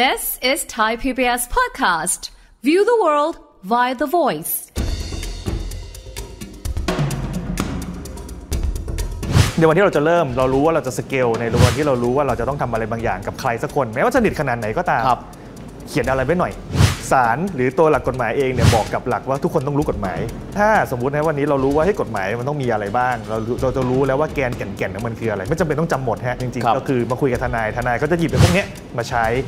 This is Thai PBS Podcast. View the world via the voice. ในวันที่เราจะเริ่มเรารู้ว่าเราจะสเกลในวันที่เรารู้ว่าเราจะต้องทำอะไรบางอย่างกับใครสักคนแม้ว่าสนิทขนาดไหนก็ตามเขียนอะไรไว้หน่อยศาลหรือตัวหลักกฎหมายเองเนี่ยบอกกับหลักว่าทุกคนต้องรู้กฎหมายถ้าสมมุตินะวันนี้เรารู้ว่าให้กฎหมายมันต้องมีอะไรบ้างเราจะรู้แล้วว่าแก่นของมันคืออะไรไม่จำเป็นต้องจำหมดฮะจริงๆก็คือมาคุยกับทนายก็จะหยิบพวกนี้มาใช้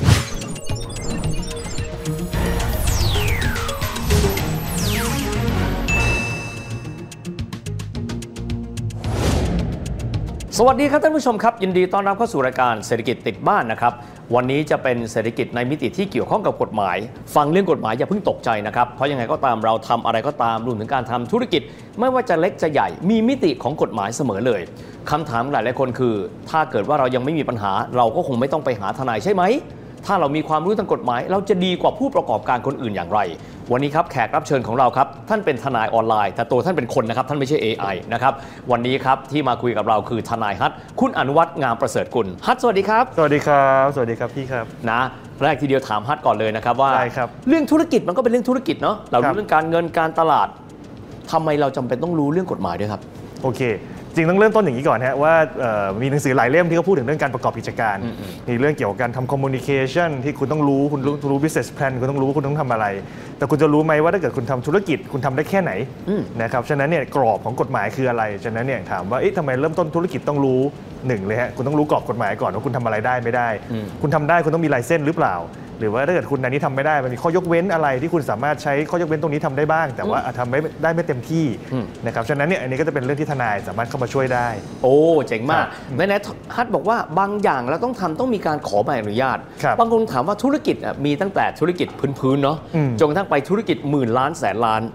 สวัสดีครับท่านผู้ชมครับยินดีต้อนรับเข้าสู่รายการเศรษฐกิจติดบ้านนะครับวันนี้จะเป็นเศรษฐกิจในมิติที่เกี่ยวข้องกับกฎหมายฟังเรื่องกฎหมายอย่าเพิ่งตกใจนะครับเพราะยังไงก็ตามเราทำอะไรก็ตามรวมถึงการทำธุรกิจไม่ว่าจะเล็กจะใหญ่มีมิติของกฎหมายเสมอเลยคำถามหลายคนคือถ้าเกิดว่าเรายังไม่มีปัญหาเราก็คงไม่ต้องไปหาทนายใช่ไหมถ้าเรามีความรู้ทางกฎหมายเราจะดีกว่าผู้ประกอบการคนอื่นอย่างไรวันนี้ครับแขกรับเชิญของเราครับท่านเป็นทนายออนไลน์แต่ตัวท่านเป็นคนนะครับท่านไม่ใช่ AI นะครับวันนี้ครับที่มาคุยกับเราคือทนายฮัทคุณอนุวัฒน์งามประเสริฐกุลฮัทสวัสดีครับสวัสดีครับสวัสดีครับพี่ครับนะแรกทีเดียวถามฮัทก่อนเลยนะครับว่าเรื่องธุรกิจมันก็เป็นเรื่องธุรกิจเนาะเรารู้เรื่องการเงินการตลาดทำไมเราจำเป็นต้องรู้เรื่องกฎหมายด้วยครับโอเคจริงต้องเริ่มต้นอย่างนี้ก่อนฮะว่ามีหนังสือหลายเล่มที่เขาพูดถึงเรื่องการประกอบกิจการมีเรื่องเกี่ยวกับการทำ communication ที่คุณต้องรู้คุณรู้ business plan คุณต้องรู้ว่าคุณต้องทำอะไรแต่คุณจะรู้ไหมว่าถ้าเกิดคุณทำธุรกิจคุณทำได้แค่ไหนนะครับฉะนั้นเนี่ยกรอบของกฎหมายคืออะไรฉะนั้นเนี่ยถามว่าทำไมเริ่มต้นธุรกิจต้องรู้หนึ่งเลยฮะคุณต้องรู้กรอบกฎหมายก่อนว่าคุณทำอะไรได้ไม่ได้คุณทำได้คุณต้องมีลายเส้นหรือเปล่าหรือว่าถ้าเกิดคุณอันนี้ทำไม่ได้มันมีข้อยกเว้นอะไรที่คุณสามารถใช้ข้อยกเว้นตรงนี้ทำได้บ้างแต่ว่าทำได้ไม่เต็มที่นะครับฉะนั้นเนี่ยอันนี้ก็จะเป็นเรื่องที่ทนายสามารถเข้ามาช่วยได้โอ้เจ๋งมากแม่แนทฮัทบอกว่าบางอย่างเราต้องทำต้องมีการขอใบอนุญาตบางคนถามว่าธุรกิจมีตั้งแต่ธุรกิจพื้นเนาะจนกระทั่งไปธุรกิจหมื่นล้านแสนล้าน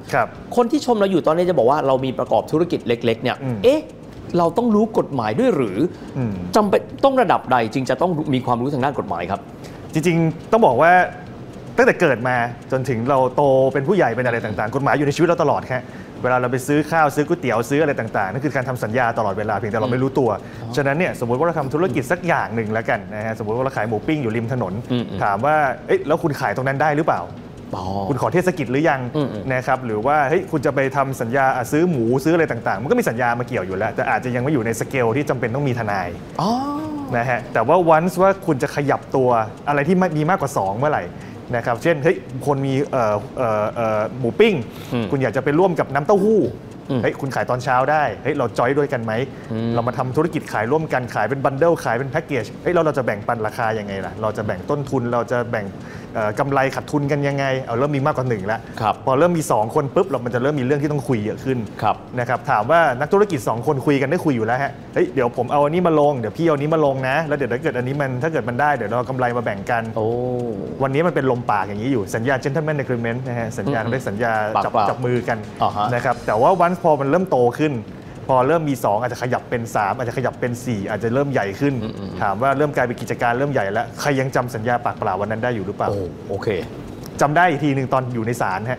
คนที่ชมเราอยู่ตอนนี้จะบอกว่าเรามีประกอบธุรกิจเล็กๆเนี่ยเอ๊ะเราต้องรู้กฎหมายด้วยหรือจำเป็นต้องระดับใดจึงจะต้องมีความรู้ทางด้านกฎหมายครับจริงๆต้องบอกว่าตั้งแต่เกิดมาจนถึงเราโตเป็นผู้ใหญ่เป็นอะไรต่างๆกฎหมายอยู่ในชีวิตเราตลอดครับเวลาเราไปซื้อข้าวซื้อก๋วยเตี๋ยวซื้ออะไรต่างๆนั่นคือการทำสัญญาตลอดเวลาเพียงแต่เราไม่รู้ตัวฉะนั้นเนี่ยสมมติว่าเราทำธุรกิจสักอย่างหนึ่งแล้วกันนะฮะสมมติว่าเราขายหมูปิ้งอยู่ริมถนนถามว่าเอ๊ะแล้วคุณขายตรงนั้นได้หรือเปล่าคุณขอเทศกิจหรือยังนะครับหรือว่าเฮ้ยคุณจะไปทำสัญญาซื้อหมูซื้ออะไรต่างๆมันก็มีสัญญามาเกี่ยวอยู่แล้วแต่อาจจะยังไม่อยู่ในสเกลที่จำเป็นต้องมีทนายนะฮะแต่ว่าวันว่าคุณจะขยับตัวอะไรที่มีมากกว่า2เมื่อไหร่นะครับเช่นเฮ้ยคนมีหมูปิ้งคุณอยากจะไปร่วมกับน้ำเต้าหู้เฮ้ยคุณขายตอนเช้าได้เฮ้ยเราจอยด้วยกันไหมเรามาทำธุรกิจขายร่วมกันขายเป็นบันเดิลขายเป็นแพ็กเกจเฮ้ยเราจะแบ่งปันราคายังไงล่ะเราจะแบ่งต้นทุนเราจะแบ่งกำไรขาดทุนกันยังไงเอาเริ่มมีมากกว่า1แล้วพอเริ่มมี2คนปุ๊บเรามันจะเริ่มมีเรื่องที่ต้องคุยเยอะขึ้นนะครับถามว่านักธุรกิจ2คนคุยกันได้คุยอยู่แล้วฮะเฮ้ยเดี๋ยวผมเอาอันนี้มาลงเดี๋ยวพี่เอานี้มาลงนะแล้วเดี๋ยวถ้าเกิดมันได้เดี๋ยวเรากำไรมาแบ่งกันวันนี้มันเป็นลมปากอย่างนี้อยู่สัญญา gentleman agreement นะฮะสัญญาเรียกสัญญาจับมือกันนะครับแต่ว่าวันพอมันเริ่มโตขึ้นพอเริ่มมี2อาจจะขยับเป็น3อาจจะขยับเป็น4อาจจะเริ่มใหญ่ขึ้นถามว่าเริ่มกลายเป็นกิจการเริ่มใหญ่แล้วใครยังจำสัญญาปากเปล่าวันนั้นได้อยู่หรือเปล่าโอเคจำได้อีกทีหนึ่งตอนอยู่ในศาลฮะ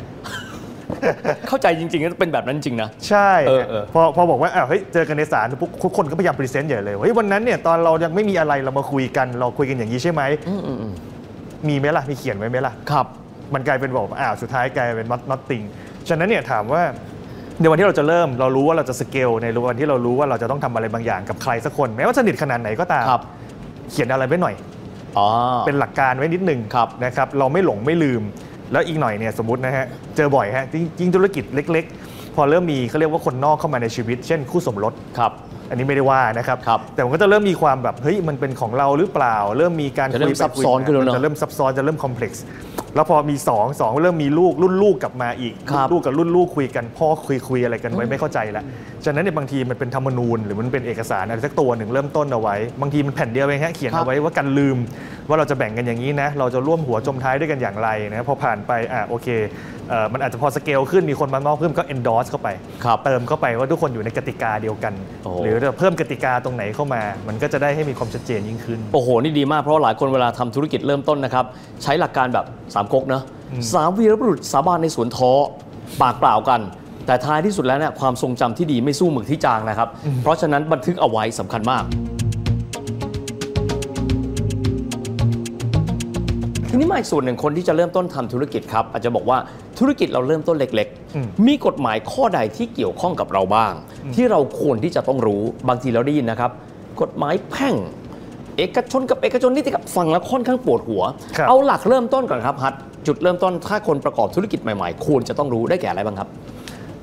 เข้าใจจริงๆก็เป็นแบบนั้นจริงนะใช่พอบอกว่าเฮ้ยเจอกันในศาลทุกคนก็พยายามพรีเซนต์ใหญ่เลยเฮ้ยวันนั้นเนี่ยตอนเรายังไม่มีอะไรเรามาคุยกันเราคุยกันอย่างนี้ใช่ไหมมีไหมล่ะมีเขียนไว้ไหมล่ะครับมันกลายเป็นบอกสุดท้ายกลายเป็น nothing ฉะนั้นเนี่ยถามว่าในวันที่เราจะเริ่มเรารู้ว่าเราจะสเกลในวันที่เรารู้ว่าเราจะต้องทำอะไรบางอย่างกับใครสักคนแม้ว่าสนิทขนาดไหนก็ตามเขียนอะไรไว้หน่อยเป็นหลักการไว้นิดนึงนะครับเราไม่หลงไม่ลืมแล้วอีกหน่อยเนี่ยสมมตินะฮะเจอบ่อยฮะยิ่งธุรกิจเล็กๆพอเริ่มมีเขาเรียกว่าคนนอกเข้ามาในชีวิตเช่นคู่สมรสอันนี้ไม่ได้ว่านะครับแต่มันก็จะเริ่มมีความแบบเฮ้ยมันเป็นของเราหรือเปล่าเริ่มมีการจะเริ่มซับซ้อนขึ้นแล้วจะเริ่มซับซ้อนจะเริ่มคอมเพล็กซ์แล้วพอมี2เริ่มมีลูกรุ่นลูกกลับมาอีกลูกกับรุ่นลูกคุยกันพ่อคุยอะไรกันไว้ไม่เข้าใจละฉะนั้นในบางทีมันเป็นธรรมนูญหรือมันเป็นเอกสารอะไรสักตัวหนึ่งเริ่มต้นเอาไว้บางทีมันแผ่นเดียวเองฮะเขียนเอาไว้ว่ากันลืมว่าเราจะแบ่งกันอย่างนี้นะเราจะร่วมหัวจมท้ายด้วยกันอย่างไรนะพอผ่านไปโอเคมันอาจจะพอสเกลขึ้นมีคนมามากเพิ่มก็ endorse เข้าไปเติมเข้าไปว่าทุกคนอยู่ในกติกาเดียวกันหรือเพิ่มกติกาตรงไหนเข้ามามันก็จะได้ให้มีความชัดเจนยิ่งขึ้นโอ้โหนี่ดีมากเพราะหลายคนเวลาทำธุรกิจเริ่มต้นนะครับใช้หลักการแบบ3ก๊กนะ3วีรบุรุษสาบานในสวนท้อปากเปล่ากันแต่ท้ายที่สุดแล้วเนี่ยความทรงจำที่ดีไม่สู้หมึกที่จางนะครับเพราะฉะนั้นบันทึกเอาไว้สำคัญมาก ทีนี้มาอีกส่วนหนึ่งคนที่จะเริ่มต้นทำธุรกิจครับอาจจะบอกว่าธุรกิจเราเริ่มต้นเล็กๆมีกฎหมายข้อใดที่เกี่ยวข้องกับเราบ้างที่เราควรที่จะต้องรู้บางทีเราได้ยินนะครับกฎหมายแพ่งเอกชนกับเอกชนนี่ที่กับฟังแล้วค่อนข้างปวดหัวเอาหลักเริ่มต้นก่อนครับฮัทจุดเริ่มต้นถ้าคนประกอบธุรกิจใหม่ๆควรจะต้องรู้ได้แก่อะไรบ้างครั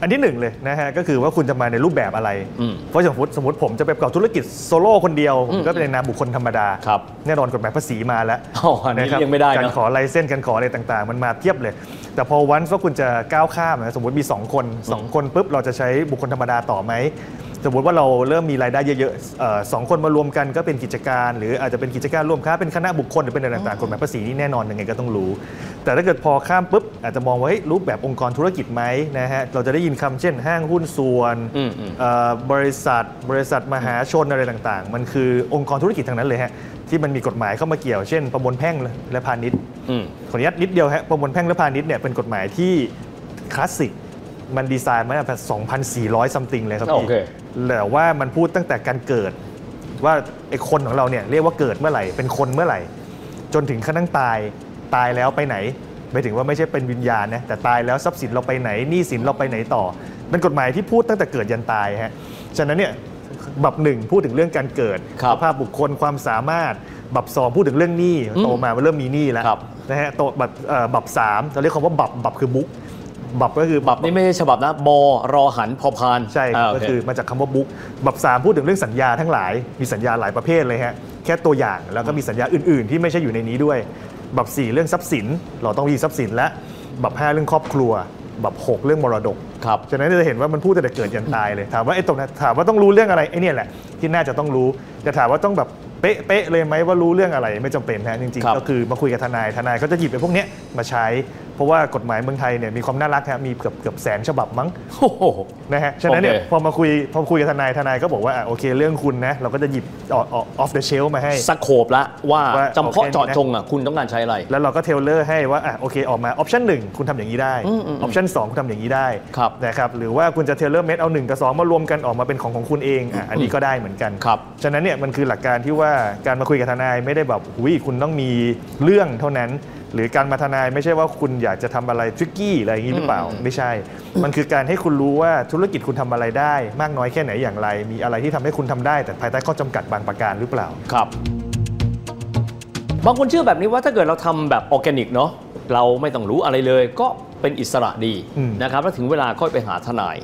บอันที่หนึ่งเลยนะฮะก็คือว่าคุณจะมาในรูปแบบอะไรเพราะสมมติผมจะไปประกอบธุรกิจโซโล่คนเดียวผมก็เป็นในนามบุคคลธรรมดาแน่นอนกฎหมายภาษีมาแล้วนะครับการขอไลเซนส์การขออะไรต่างๆมันมาเทียบเลยแต่พอวันว่าคุณจะก้าวข้ามสมมติมี2 คนปุ๊บเราจะใช้บุคคลธรรมดาต่อไหมสมมติว่าเราเริ่มมีรายได้เยอะๆ2 คนมารวมกันก็เป็นกิจการหรืออาจจะเป็นกิจการร่วมค้าเป็นคณะบุคคลหรือเป็นอะไรต่างๆกฎหมายภาษีนี่แน่นอนยังไงก็ต้องรู้แต่ถ้าเกิดพอข้ามปุ๊บอาจจะมองว่ารูปแบบองค์กรธุรกิจไหมนะฮะเราจะได้ยินคำเช่นห้างหุ้นส่วนบริษัทมหาชนอะไรต่างๆมันคือองค์กรธุรกิจทางนั้นเลยฮะที่มันมีกฎหมายเข้ามาเกี่ยวเช่นประมวลแพ่งและพาณิชย์ขออนุญาตนิดเดียวฮะประมวลแพ่งและพาณิชย์เนี่ยเป็นกฎหมายที่คลาสสิกมันดีไซน์มาตั้งแต่ 2,400 ซัมติงเลยครับพี่แต่ว่ามันพูดตั้งแต่การเกิดว่าไอ้คนของเราเนี่ยเรียกว่าเกิดเมื่อไหร่เป็นคนเมื่อไหร่จนถึงขั้นตายแล้วไปไหนไม่ถึงว่าไม่ใช่เป็นวิญญาณนะแต่ตายแล้วทรัพย์สินเราไปไหนหนี้สินเราไปไหนต่อเป็นกฎหมายที่พูดตั้งแต่เกิดยันตายฮะฉะนั้นเนี่ยบับหนึ่งพูดถึงเรื่องการเกิดสภาพบุคคลความสามารถบับสองพูดถึงเรื่องหนี้โตมาเริ่มมีหนี้แล้วนะฮะโตบับสามเราเรียกคำว่าบับคือบุ๊กบับก็คือบับนี่ไม่ใช่ฉบับนะบอรอหันพอพานใช่ก็คือมาจากคำว่าบุ๊กบับ3พูดถึงเรื่องสัญญาทั้งหลายมีสัญญาหลายประเภทเลยฮะแค่ตัวอย่างแล้วก็มีสัญญาอื่นๆที่ไม่ใช่อยู่ในนี้ด้วยบับ4เรื่องทรัพย์สินเราต้องมีทรัพย์สินและบับ5เรื่องครอบครัวบับ6เรื่องมรดกครับฉะนั้นจะเห็นว่ามันพูดตั้งแต่เกิดยันตายเลยถามว่าต้องรู้เรื่องอะไรไอ้นี่แหละที่น่าจะต้องรู้จะถามว่าต้องแบบเป๊ะเลยไหมว่ารู้เรื่องอะไรไม่จำเป็นนะจริงๆก็คือมาคุยกับทนายเขาจะหยิบไอ้พวกนี้มาใช้เพราะว่ากฎหมายเมืองไทยเนี่ยมีความน่ารักฮะมีเกือบแสนฉบับมั้งนะฮะฉะนั้นเนี่ยพอคุยกับทนายก็บอกว่าโอเคเรื่องคุณนะเราก็จะหยิบ off the shelf มาให้สโคปละว่าจำเพาะเจาะจงอ่ะคุณต้องการใช้อะไรแล้วเราก็เทเลอร์ให้ว่าโอเคออกมา option 1คุณทำอย่างนี้ได้ option 2คุณทำอย่างนี้ได้นะครับหรือว่าคุณจะเทเลอร์เมดเอา1กับ2มารวมกันออกมาเป็นของคุณเองอันนี้ก็ได้เหมือนกันฉะนั้นเนี่ยมันคือหลักการที่ว่าการมาคุยกับทนายไม่ได้แบบอุ้ยคุณต้องมีเรื่องเท่านั้นหรือการมาทนายไม่ใช่ว่าคุณอยากจะทำอะไรทริกกี้อะไรอย่างนี้หรือเปล่าไม่ใช่มันคือการให้คุณรู้ว่าธุรกิจคุณทำอะไรได้มากน้อยแค่ไหนอย่างไรมีอะไรที่ทำให้คุณทำได้แต่ภายใต้ข้อจำกัดบางประการหรือเปล่าครับบางคนเชื่อแบบนี้ว่าถ้าเกิดเราทำแบบออร์แกนิกเนาะเราไม่ต้องรู้อะไรเลยก็เป็นอิสระดีนะครับแล้วถึงเวลาค่อยไปหาทนา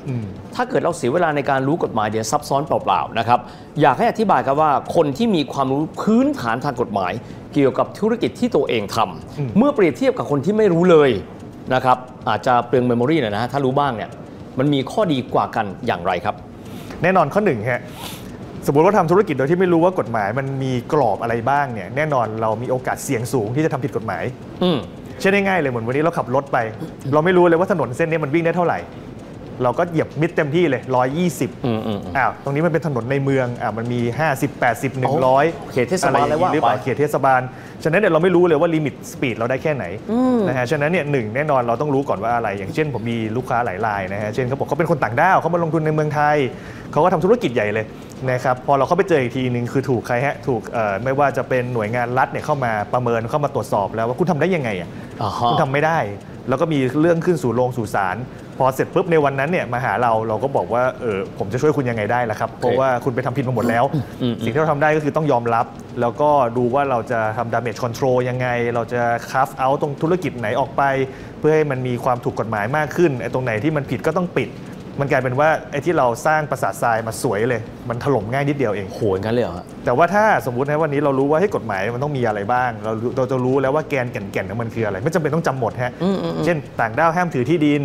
ยถ้าเกิดเราเสียเวลาในการรู้กฎหมายเดี๋ยวซับซ้อนเปล่าๆนะครับอยากให้อธิบายครับว่าคนที่มีความรู้พื้นฐานทางกฎหมายเกี่ยวกับธุรกิจที่ตัวเองทำเมื่อเปรียบเทียบกับคนที่ไม่รู้เลยนะครับอาจจะเปลืองเมมโมรี่หน่อยนะถ้ารู้บ้างเนี่ยมันมีข้อดีกว่ากันอย่างไรครับแน่นอนข้อหนึ่งฮะสมมติว่าทำธุรกิจโดยที่ไม่รู้ว่ากฎหมายมันมีกรอบอะไรบ้างเนี่ยแน่นอนเรามีโอกาสเสี่ยงสูงที่จะทำผิดกฎหมายเช่นง่ายๆเลยเหมือนวันนี้เราขับรถไปเราไม่รู้เลยว่าถนนเส้นนี้มันวิ่งได้เท่าไหร่เราก็เหยียบมิดเต็มที่เลย120ตรงนี้มันเป็นถนนในเมืองมันมี50 80 100เขตเทศบาลหรือเปล่าเขตเทศบาลฉะนั้นเนี่ยเราไม่รู้เลยว่าลิมิตสปีดเราได้แค่ไหนนะฮะฉะนั้นเนี่ย1แน่นอนเราต้องรู้ก่อนว่าอะไรอย่างเช่นผมมีลูกค้าหลายรายนะฮะเช่นเขาบอกเขาเป็นคนต่างด้าวเขามาลงทุนในเมืองไทยเขาก็ทำธุรกิจใหญ่เลยนะครับพอเราเข้าไปเจออีกทีหนึ่งคือถูกใครฮะถูกไม่ว่าจะเป็นหน่วยงานรัฐเนี่ยเข้ามาประเมินเข้ามาตรวจสอบแล้วว่าคุณทำได้ยังไงอ่ะคุณทำไม่ได้แล้วก็มีเรื่องขึ้นสู่โรงสู่ศาลพอเสร็จปุ๊บในวันนั้นเนี่ยมาหาเราก็บอกว่าผมจะช่วยคุณยังไงได้ล่ะครับเพราะว่าคุณไปทำผิดมาหมดแล้วสิ่งที่เราทำได้ก็คือต้องยอมรับแล้วก็ดูว่าเราจะทำ damage control ยังไงเราจะ carve out ตรงธุรกิจไหนออกไปเพื่อให้มันมีความถูกกฎหมายมากขึ้นไอ้ตรงไหนที่มันผิดก็ต้องปิดมันกลายเป็นว่าไอ้ที่เราสร้างปราสาททรายมาสวยเลยมันถล่มง่ายนิดเดียวเองโหดงั้นเลยเหรอแต่ว่าถ้าสมมตินะวันนี้เรารู้ว่าให้กฎหมายมันต้องมีอะไรบ้างเราจะรู้แล้วว่าแก่นของมันคืออะไรไม่จำเป็นต้องจำหมดฮะเช่นต่างด้าวห้ามถือที่ดิน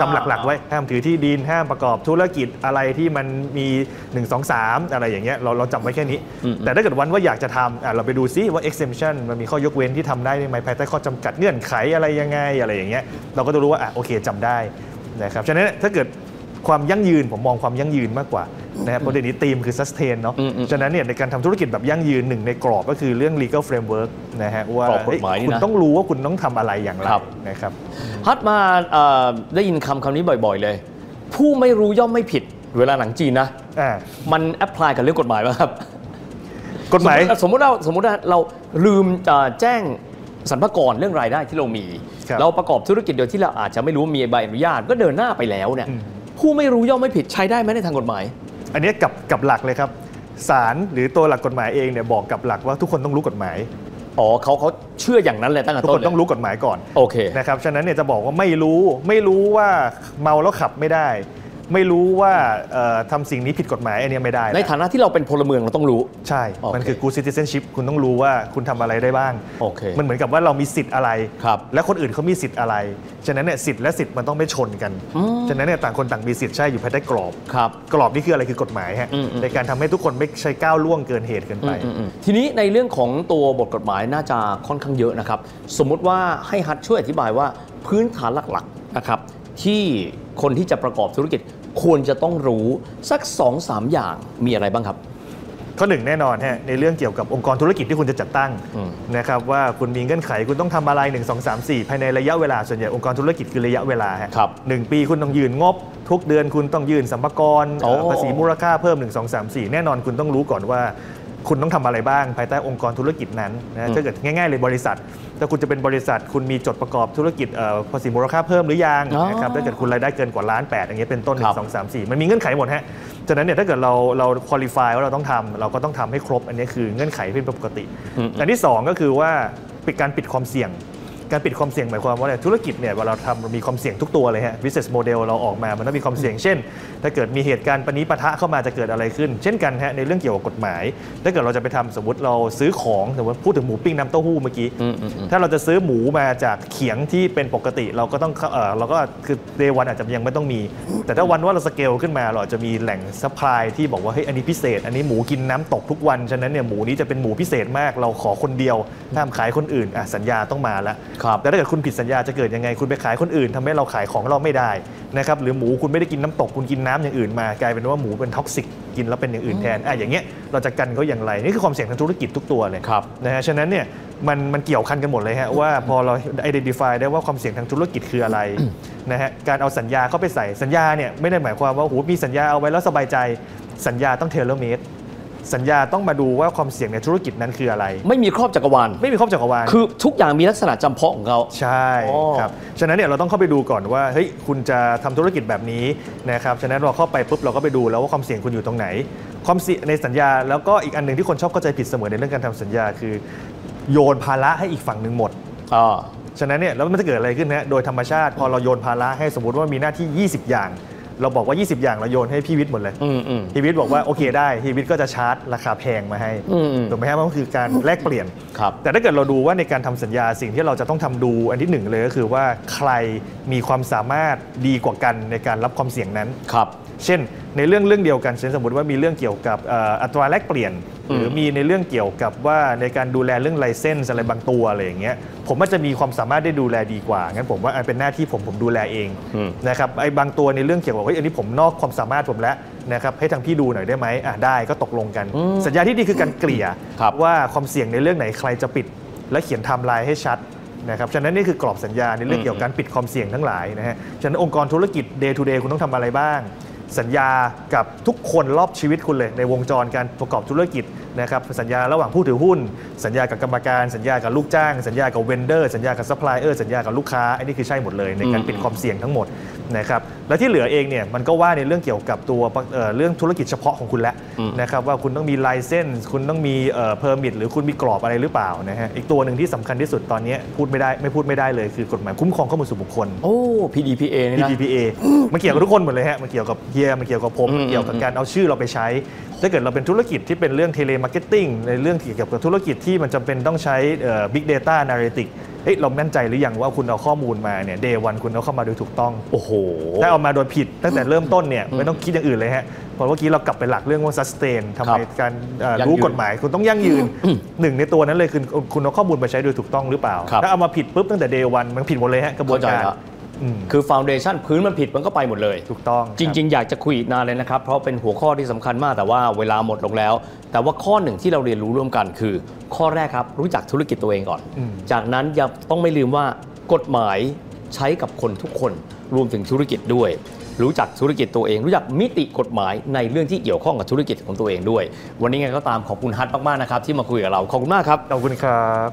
จำหลักๆไว้ห้ามถือที่ดินห้ามประกอบธุรกิจอะไรที่มันมี1 2 3อะไรอย่างเงี้ยเราจำไว้แค่นี้แต่ถ้าเกิดวันว่าอยากจะทำเราไปดูซิว่า exemption มันมีข้อยกเว้นที่ทำได้ไหมภายใต้ข้อจำกัดเงื่อนไขอะไรยังไงอะไรอย่างเงี้ยเราก็จะรู้ว่าโอเคจำได้นะครับฉะนั้นถ้าเกิดความยั่งยืนผมมองความยั่งยืนมากกว่านะครับเพราะเดี๋ยวนี้ธีมคือ sustain เนาะฉะนั้นเนี่ยในการทำธุรกิจแบบยั่งยืนหนึ่งในกรอบก็คือเรื่อง legal framework นะฮะว่ากฎหมายคุณต้องรู้ว่าคุณต้องทำอะไรอย่างไรนะครับฮัทมาได้ยินคำนี้บ่อยๆเลยผู้ไม่รู้ย่อมไม่ผิดเวลาหนังจีนนะมันแอพพลายกับเรื่องกฎหมายป่ะครับกฎหมายสมมติเราลืมแจ้ง สรรพากรเรื่องรายได้ที่เรามีเราประกอบธุรกิจโดยที่เราอาจจะไม่รู้มีใบอนุญาตก็เดินหน้าไปแล้วเนี่ยผู้ไม่รู้ย่อมไม่ผิดใช้ได้ไหมในทางกฎหมายอันนี้กับหลักเลยครับศาลหรือตัวหลักกฎหมายเองเนี่ยบอกกับหลักว่าทุกคนต้องรู้กฎหมายอ๋อเขาเชื่ออย่างนั้นเลยตั้งแต่ต้นทุกคนต้องรู้กฎหมายก่อนโอเคนะครับฉะนั้นเนี่ยจะบอกว่าไม่รู้ว่าเมาแล้วขับไม่ได้ไม่รู้ว่าทำสิ่งนี้ผิดกฎหมายอันนี้ไม่ได้ในฐานะที่เราเป็นพลเมืองเราต้องรู้ใช่ okay. มันคือ good citizenship คุณต้องรู้ว่าคุณทำอะไรได้บ้าง okay. มันเหมือนกับว่าเรามีสิทธิ์อะไรและคนอื่นเขามีสิทธิ์อะไรฉะนั้นเนี่ยสิทธิ์และสิทธิ์มันต้องไม่ชนกันฉะนั้นเนี่ยต่างคนต่างมีสิทธิ์ใช่อยู่ภายใต้กรอบกรอบนี่คืออะไรคือกฎหมายฮะในการทำให้ทุกคนไม่ใช่ก้าวล่วงเกินเหตุเกินไปทีนี้ในเรื่องของตัวบทกฎหมายน่าจะค่อนข้างเยอะนะครับสมมุติว่าให้ฮัทช่วยอธิบายว่าพื้นฐานหลักๆนะครับที่คนที่จะประกอบธุรกิจควรจะต้องรู้สัก 2-3 อย่างมีอะไรบ้างครับข้อหนึ่งแน่นอนฮะในเรื่องเกี่ยวกับองค์กรธุรกิจที่คุณจะจัดตั้งนะครับว่าคุณมีเงื่อนไขคุณต้องทำอะไร1 2 3 4ภายในระยะเวลาส่วนใหญ่องค์กรธุรกิจคือระยะเวลาฮะ1 ปีคุณต้องยื่นงบทุกเดือนคุณต้องยื่นสัมภาระภาษีมูลค่าเพิ่ม1 2 3 4แน่นอนคุณต้องรู้ก่อนว่าคุณต้องทำอะไรบ้างภายใต้องค์กรธุรกิจนั้นนะถ้าเกิดง่ายๆเลยบริษัทถ้าคุณจะเป็นบริษัทคุณมีจดประกอบธุรกิจภาษีมูลค่าเพิ่มหรือยังนะครับถ้าเกิดคุณรายได้เกินกว่า1.8 ล้านอย่างเงี้ยเป็นต้น1 2 3 4มันมีเงื่อนไขหมดฮะฉะนั้นเนี่ยถ้าเกิดเราควอลิฟายว่าเราต้องทำเราก็ต้องทำให้ครบอันนี้คือเงื่อนไขเป็นปกติอันที่2ก็คือว่าปิดการปิดความเสี่ยงหมายความว่าธุรกิจเนี่ยเวลาเราทำมีความเสี่ยงทุกตัวเลยฮะ business model เราออกมามันต้องมีความเสี่ยงเช่นถ้าเกิดมีเหตุการณ์ปะนิปะทะเข้ามาจะเกิดอะไรขึ้นเช่นกันฮะในเรื่องเกี่ยวกับกฎหมายถ้าเกิดเราจะไปทำสมมติเราซื้อของสมมติพูดถึงหมูปิ้งน้ำเต้าหู้เมื่อกี้ถ้าเราจะซื้อหมูมาจากเขียงที่เป็นปกติเราก็ต้องเราก็คือ day one อาจจะยังไม่ต้องมีแต่ถ้าวันว่าเราสเกลขึ้นมาเราจะมีแหล่งซัพพลายที่บอกว่าเฮ้ยอันนี้พิเศษอันนี้หมูกินน้ำตกทุกวันฉะนั้นเนี่ยหมูนี้จะเป็นหมูพิเศษมากเราขอคนเดียวห้ามขายคนอื่นสัญญาต้องมาแล้วแต่ถ้าเกิดคุณผิดสัญญาจะเกิดยังไงคุณไปขายคนอื่นทำให้เราขายของเราไม่ได้นะครับหรือหมูคุณไม่ได้กินน้ำตกคุณกินน้ำอย่างอื่นมากลายเป็นว่าหมูเป็นท็อกซิกกินแล้วเป็นอย่างอื่นแทนอย่างเงี้ยเราจะกันเขาอย่างไรนี่คือความเสี่ยงทางธุรกิจทุกตัวเลยนะฮะฉะนั้นเนี่ยมันเกี่ยวพันกันหมดเลยฮะว่าพอเรา identify ได้ว่าความเสี่ยงทางธุรกิจคืออะไรนะฮะการเอาสัญญาเข้าไปใส่สัญญาเนี่ยไม่ได้หมายความว่าโอ้โหมีสัญญาเอาไว้แล้วสบายใจสัญญาต้องเทเลเมตรสัญญาต้องมาดูว่าความเสี่ยงในธุรกิจนั้นคืออะไรไม่มีครอบจักรวาลคือทุกอย่างมีลักษณะจำเพาะของเขาใช่ครับฉะนั้นเนี่ยเราต้องเข้าไปดูก่อนว่าเฮ้ยคุณจะทำธุรกิจแบบนี้นะครับฉะนั้นเราเข้าไปปุ๊บเราก็ไปดูแล้วว่าความเสี่ยงคุณอยู่ตรงไหนความเสี่ยงในสัญญาแล้วก็อีกอันหนึ่งที่คนชอบเข้าใจผิดเสมอในเรื่องการทำสัญญาคือโยนภาระให้อีกฝั่งหนึ่งหมดฉะนั้นเนี่ยแล้วมันจะเกิดอะไรขึ้นนะโดยธรรมชาติพอเราโยนภาระให้สมมติว่ามีหน้าที่20อย่างเราบอกว่า20อย่างเราโยนให้พี่วิทย์หมดเลยพี่วิทย์บอกว่าโอเคได้พี่วิทย์ก็จะชาร์จราคาแพงมาให้ถูกไหมครับมันก็คือการแลกเปลี่ยนแต่ถ้าเกิดเราดูว่าในการทำสัญญาสิ่งที่เราจะต้องทำดูอันที่1เลยก็คือว่าใครมีความสามารถดีกว่ากันในการรับความเสี่ยงนั้นเช่นในเรื่องเดียวกันเช่นสมมติว่ามีเรื่องเกี่ยวกับอัตราแลกเปลี่ยนหรือมีในเรื่องเกี่ยวกับว่าในการดูแลเรื่องไลเซนส์อะไรบางตัวอะไรอย่างเงี้ยผมอาจจะมีความสามารถได้ดูแลดีกว่างั้นผมว่าเป็นหน้าที่ผมดูแลเองนะครับไอ้บางตัวในเรื่องเกี่ยวกับอันนี้ผมนอกความสามารถผมแล้วนะครับให้ทางพี่ดูหน่อยได้ไหมได้ก็ตกลงกันสัญญาที่ดีคือการเกลี่ยว่าความเสี่ยงในเรื่องไหนใครจะปิดและเขียนไทม์ไลน์ให้ชัดนะครับฉะนั้นนี่คือกรอบสัญญาในเรื่องเกี่ยวกับการปิดความเสี่ยงทั้งหลายนะฮะฉะนั้นองค์กรธุรกิจ day to day คุณต้องทำอะไรบ้างสัญญากับทุกคนรอบชีวิตคุณเลยในวงจรการประกอบธุรกิจนะครับสัญญาระหว่างผู้ถือหุ้นสัญญากับกรรมการสัญญากับลูกจ้างสัญญากับเวนเดอร์สัญญากับซัพพลายเออร์สัญญากับลูกค้าอันนี้คือใช่หมดเลยในการปิดความเสี่ยงทั้งหมดนะครับและที่เหลือเองเนี่ยมันก็ว่าในเรื่องเกี่ยวกับตัวเรื่องธุรกิจเฉพาะของคุณแล้วนะครับว่าคุณต้องมีไลเซนส์คุณต้องมีเพอร์มิทหรือคุณมีกรอบอะไรหรือเปล่านะฮะอีกตัวหนึ่งที่สำคัญที่สุดตอนนี้พูดไม่ได้เลยคือกฎหมายคุ้มครองข้อมูลส่วนบุคคลโอ้ PDPA นะ PDPA มันเกี่ยวกับทุกคนหมดเลยฮะมันเกี่ยวกับเฮียมันเกี่ยวกับผมเกี่ยวกับการเอาชื่อเราไปใช้ถ้าเกิดเราเป็นธุรกิจที่เป็นเรื่องเทเลมาร์เก็ตติ้งในเรื่องเกี่ยวกับธุรกิจที่มันจำเป็นต้องใช้ Big Data Analytics เรามั่นใจหรือยังว่าคุณเอาข้อมูลมาเนี่ย Day 1 คุณเอาเข้ามาโดยถูกต้องโอ้โหถ้าเอามาโดยผิดตั้งแต่เริ่มต้นเนี่ยไม่ต้องคิดอย่างอื่นเลยฮะเพราะเมื่อกี้เรากลับไปหลักเรื่องว่า Sustain ทำไมการรู้กฎหมายคุณต้องยั่งยืนหนึ่งในตัวนั้นเลยคือคุณเอาข้อมูลมาใช้โดยถูกต้องหรือเปล่าถ้าเอามาผิดปุ๊บตั้งแต่ Day 1 มันผิดหมดเลยฮะกระบวนการคือฟาวเดชั่นพื้นมันผิดมันก็ไปหมดเลยถูกต้องจริงๆอยากจะคุยอีกนานเลยนะครับเพราะเป็นหัวข้อที่สำคัญมากแต่ว่าเวลาหมดลงแล้วแต่ว่าข้อหนึ่งที่เราเรียนรู้ร่วมกันคือข้อแรกครับรู้จักธุรกิจตัวเองก่อนจากนั้นอย่าต้องไม่ลืมว่ากฎหมายใช้กับคนทุกคนรวมถึงธุรกิจด้วยรู้จักธุรกิจตัวเองรู้จักมิติกฎหมายในเรื่องที่เกี่ยวข้องกับธุรกิจของตัวเองด้วยวันนี้ไงก็ตามขอบคุณฮัทมากๆนะครับที่มาคุยกับเราขอบคุณมากครับขอบคุณครั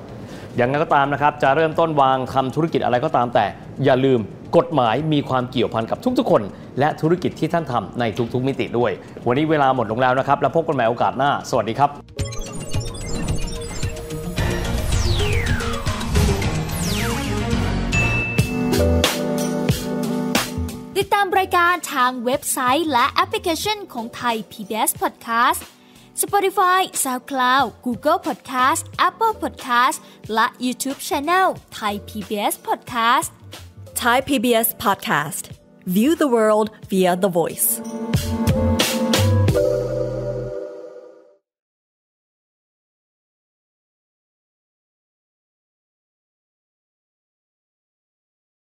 บ อย่างไรก็ตามนะครับจะเริ่มต้นวางทำธุรกิจอะไรก็ตามแต่อย่าลืมกฎหมายมีความเกี่ยวพันกับทุกๆคนและธุรกิจที่ท่านทำในทุกๆมิติด้วยวันนี้เวลาหมดลงแล้วนะครับแล้วพบกันใหม่โอกาสหน้าสวัสดีครับติดตามรายการทางเว็บไซต์และแอปพลิเคชันของ Thai PBS Podcast Spotify, SoundCloud, Google Podcast, Apple Podcast และ YouTube Channel Thai PBS Podcast Thai PBS Podcast View the world via the voice